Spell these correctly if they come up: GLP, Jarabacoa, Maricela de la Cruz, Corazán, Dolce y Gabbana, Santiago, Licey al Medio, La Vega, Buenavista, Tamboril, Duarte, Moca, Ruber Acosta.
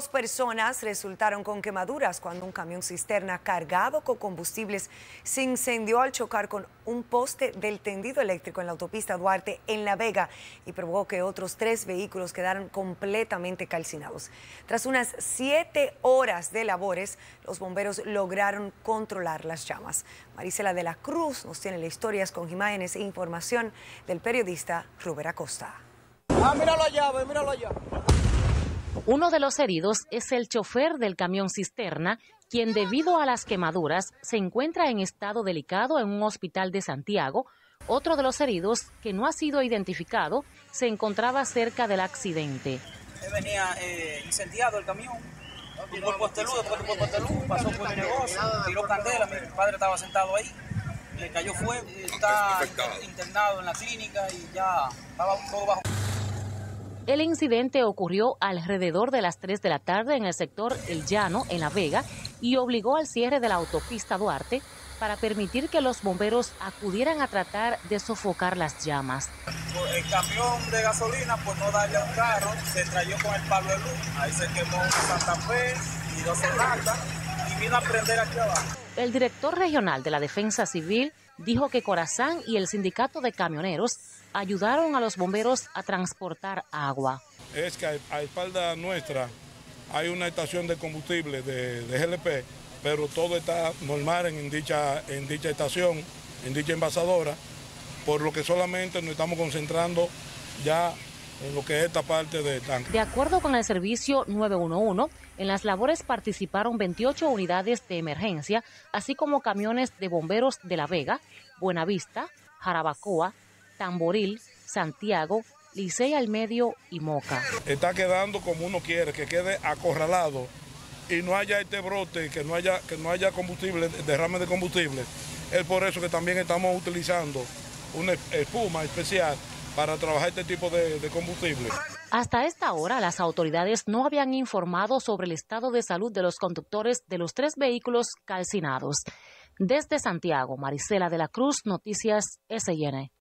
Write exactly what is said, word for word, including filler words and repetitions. Dos personas resultaron con quemaduras cuando un camión cisterna cargado con combustibles se incendió al chocar con un poste del tendido eléctrico en la autopista Duarte en La Vega y provocó que otros tres vehículos quedaran completamente calcinados. Tras unas siete horas de labores, los bomberos lograron controlar las llamas. Maricela de la Cruz nos tiene las historias con imágenes e información del periodista Ruber Acosta. Ah, míralo allá, míralo allá. Uno de los heridos es el chofer del camión cisterna, quien debido a las quemaduras se encuentra en estado delicado en un hospital de Santiago. Otro de los heridos, que no ha sido identificado, se encontraba cerca del accidente. Venía eh, incendiado el camión, un cuerpo estelú, después un cuerpo estelú, pasó por el negocio, tiró candela, mi padre estaba sentado ahí, le cayó fuego, está internado en la clínica y ya estaba todo bajo. El incidente ocurrió alrededor de las tres de la tarde en el sector El Llano, en La Vega, y obligó al cierre de la autopista Duarte para permitir que los bomberos acudieran a tratar de sofocar las llamas. El camión de gasolina, por no darle a un carro, se trayó con el palo de luz. Ahí se quemó un Santa Fe y dos Hernández y vino a prender aquí abajo. El director regional de la Defensa Civil dijo que Corazán y el sindicato de camioneros ayudaron a los bomberos a transportar agua. Es que a espalda nuestra hay una estación de combustible de, de G L P, pero todo está normal en dicha, en dicha estación, en dicha envasadora, por lo que solamente nos estamos concentrando ya en lo que es esta parte de tanque. De acuerdo con el servicio nueve uno uno, en las labores participaron veintiocho unidades de emergencia, así como camiones de bomberos de La Vega, Buenavista, Jarabacoa, Tamboril, Santiago, Licey al Medio y Moca. Está quedando como uno quiere, que quede acorralado y no haya este brote, que no haya, que no haya combustible, derrame de combustible. Es por eso que también estamos utilizando una espuma especial para trabajar este tipo de, de combustible. Hasta esta hora, las autoridades no habían informado sobre el estado de salud de los conductores de los tres vehículos calcinados. Desde Santiago, Maricela de la Cruz, Noticias S N.